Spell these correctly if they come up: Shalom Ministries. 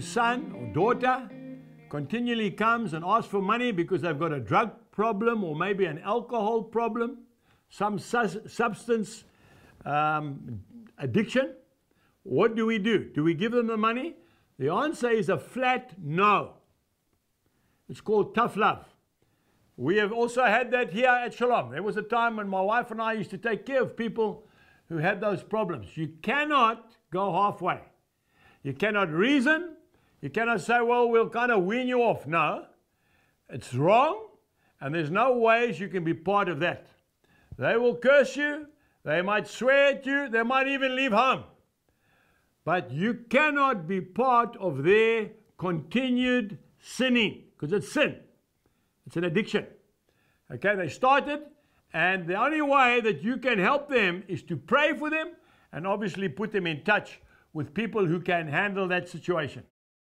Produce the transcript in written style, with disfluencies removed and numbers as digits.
whose son or daughter continually comes and asks for money because they've got a drug problem or maybe an alcohol problem, some substance addiction, what do we do? Do we give them the money? The answer is a flat no. It's called tough love. We have also had that here at Shalom. There was a time when my wife and I used to take care of people who had those problems. You cannot go halfway. You cannot reason. You cannot say, well, we'll kind of wean you off. No, it's wrong, and there's no ways you can be part of that. They will curse you. They might swear at you. They might even leave home. But you cannot be part of their continued sinning, because it's sin. It's an addiction. Okay, they started, and the only way that you can help them is to pray for them and obviously put them in touch with people who can handle that situation.